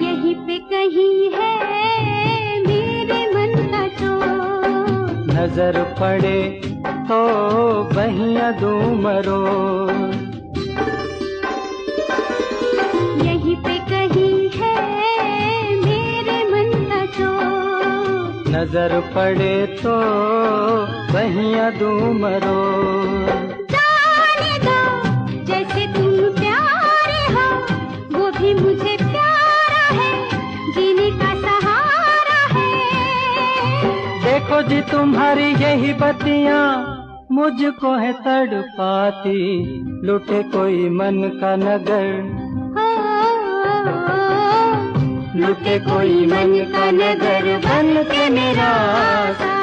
यहीं पे कहीं है मेरे मन का चोर। नजर पड़े तो बहिया दो मरो। यहीं पे कहीं है मेरे मन का चोर। नजर पड़े तो बहिया दो मरो। मुझे प्यारा है, जीने का सहारा है। देखो जी तुम्हारी यही बत्तियाँ मुझको है तड़पाती, लूटे कोई मन का नगर। लूटे कोई मन का नगर, बन के मेरा